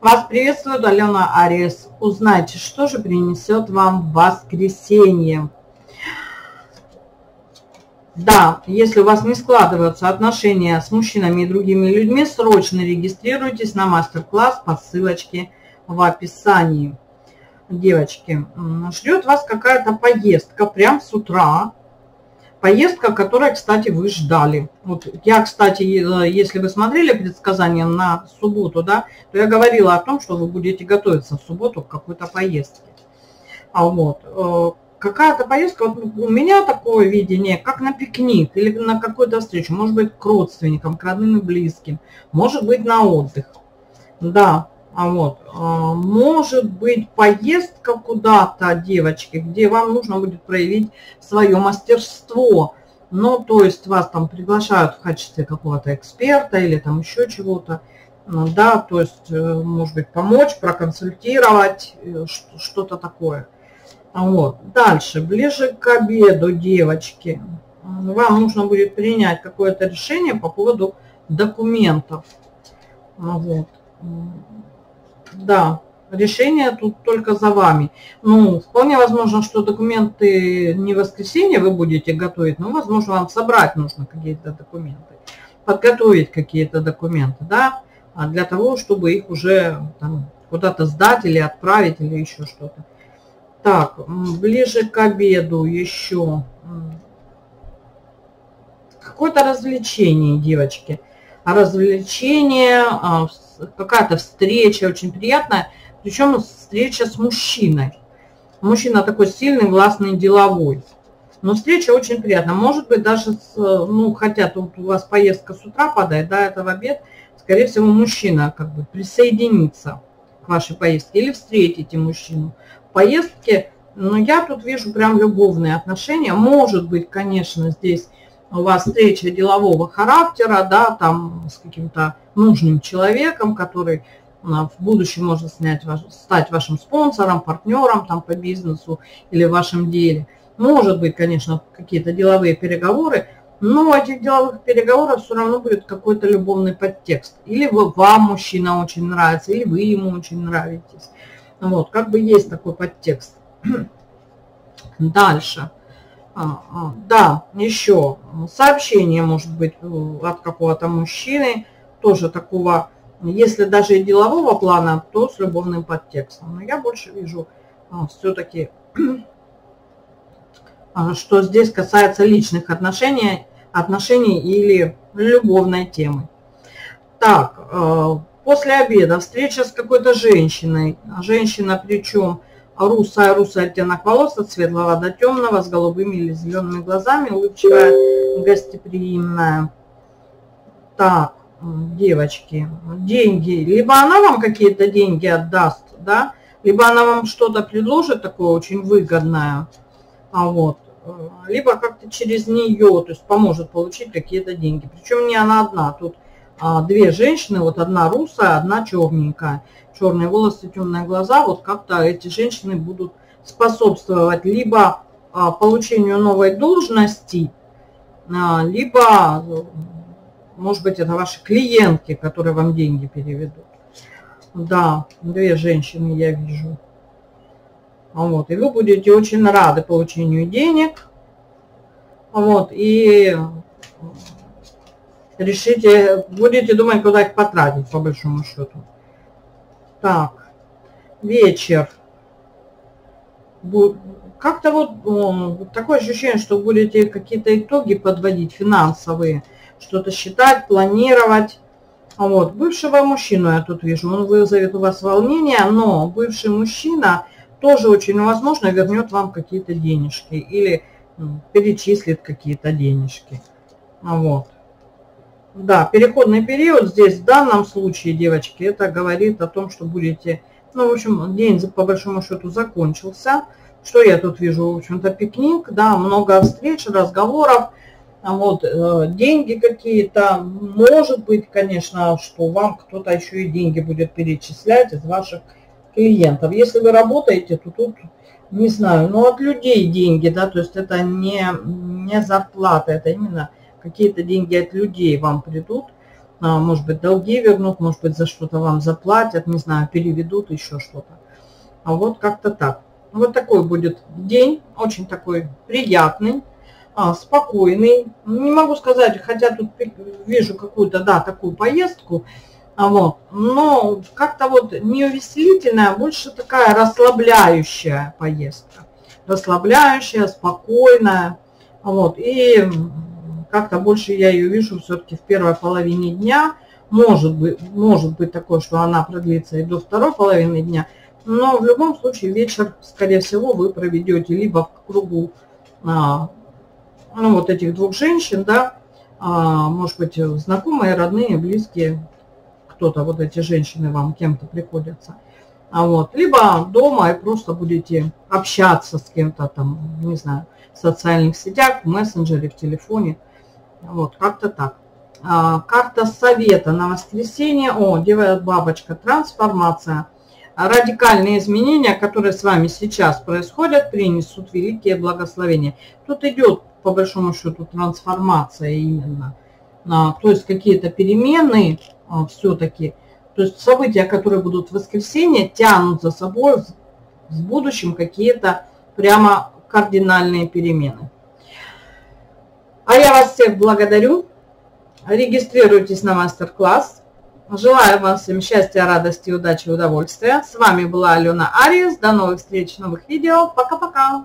Вас приветствует Алена Ариес. Узнайте, что же принесет вам воскресенье. Да, если у вас не складываются отношения с мужчинами и другими людьми, срочно регистрируйтесь на мастер-класс по ссылочке в описании. Девочки, ждет вас какая-то поездка прям с утра. Поездка, которую, кстати, вы ждали. Вот я, кстати, если вы смотрели предсказания на субботу, да, то я говорила о том, что вы будете готовиться в субботу к какой-то поездке. А вот какая-то поездка, вот у меня такое видение, как на пикник или на какую-то встречу, может быть, к родственникам, к родным и близким, может быть, на отдых. Да, а вот, может быть, поездка куда-то, девочки, где вам нужно будет проявить свое мастерство. Ну, то есть вас там приглашают в качестве какого-то эксперта или там еще чего-то. Да, то есть, может быть, помочь, проконсультировать, что-то такое. Вот. Дальше, ближе к обеду, девочки, вам нужно будет принять какое-то решение по поводу документов. Вот. Да, решение тут только за вами. Ну, вполне возможно, что документы не в воскресенье вы будете готовить, но, возможно, вам собрать нужно какие-то документы, подготовить какие-то документы, да, для того, чтобы их уже куда-то сдать или отправить, или еще что-то. Так, ближе к обеду еще. Какое-то развлечение, девочки. Развлечение, какая-то встреча очень приятная, причем встреча с мужчиной. Мужчина такой сильный, властный, деловой. Но встреча очень приятная. Может быть, даже, ну, хотя тут у вас поездка с утра падает, да, это в обед, скорее всего, мужчина как бы присоединится к вашей поездке или встретите мужчину в поездке. Но я тут вижу прям любовные отношения. Может быть, конечно, здесь у вас встреча делового характера, да, там с каким-то нужным человеком, который в будущем может стать вашим спонсором, партнером там по бизнесу или в вашем деле. Может быть, конечно, какие-то деловые переговоры, но у этих деловых переговоров все равно будет какой-то любовный подтекст. Или вам мужчина очень нравится, или вы ему очень нравитесь. Вот, как бы есть такой подтекст. Дальше. Да, еще сообщение может быть от какого-то мужчины, тоже такого, если даже и делового плана, то с любовным подтекстом. Но я больше вижу все-таки, что здесь касается личных отношений или любовной темы. Так, после обеда встреча с какой-то женщиной. Женщина причем... Русая оттенок волос, от светлого до темного, с голубыми или зелеными глазами, улыбчивая, гостеприимная. Так, девочки, деньги. Либо она вам какие-то деньги отдаст, да, либо она вам что-то предложит такое очень выгодное, вот, либо как-то через нее, то есть поможет получить какие-то деньги. Причем не она одна, тут две женщины, вот одна русая, одна черненькая. Черные волосы, темные глаза, вот как-то эти женщины будут способствовать либо получению новой должности, либо, может быть, это ваши клиентки, которые вам деньги переведут. Да, две женщины я вижу. Вот, и вы будете очень рады получению денег. Вот, и решите, будете думать, куда их потратить, по большому счету. Так, вечер. Как-то вот такое ощущение, что будете какие-то итоги подводить финансовые, что-то считать, планировать. Вот, бывшего мужчину я тут вижу, он вызовет у вас волнение, но бывший мужчина тоже очень возможно вернет вам какие-то денежки или перечислит какие-то денежки. Вот. Да, переходный период здесь в данном случае, девочки, это говорит о том, что будете... Ну, в общем, день по большому счету закончился. Что я тут вижу? В общем-то, пикник, да, много встреч, разговоров, вот, деньги какие-то. Может быть, конечно, что вам кто-то еще и деньги будет перечислять из ваших клиентов. Если вы работаете, то тут, не знаю, но от людей деньги, да, то есть это не зарплата, это именно... Какие-то деньги от людей вам придут, может быть, долги вернут, может быть, за что-то вам заплатят, не знаю, переведут, еще что-то. А вот как-то так. Вот такой будет день, очень такой приятный, спокойный. Не могу сказать, хотя тут вижу какую-то, да, такую поездку, вот, но как-то вот не увеселительная, больше такая расслабляющая поездка. Расслабляющая, спокойная, вот, и как-то больше я ее вижу все-таки в первой половине дня. Может быть такое, что она продлится и до второй половины дня, но в любом случае вечер, скорее всего, вы проведете либо в кругу вот этих двух женщин, да, может быть, знакомые, родные, близкие, кто-то, вот эти женщины вам кем-то приходятся. Вот, либо дома и просто будете общаться с кем-то там, не знаю, в социальных сетях, в мессенджере, в телефоне. Вот, как-то так. Карта совета на воскресенье. О, девятая бабочка, трансформация. Радикальные изменения, которые с вами сейчас происходят, принесут великие благословения. Тут идет, по большому счету, трансформация именно. То есть какие-то перемены все-таки. То есть события, которые будут в воскресенье, тянут за собой в будущем какие-то прямо кардинальные перемены. А я вас всех благодарю. Регистрируйтесь на мастер-класс. Желаю вам всем счастья, радости, удачи и удовольствия. С вами была Алена Ариес. До новых встреч, новых видео. Пока-пока.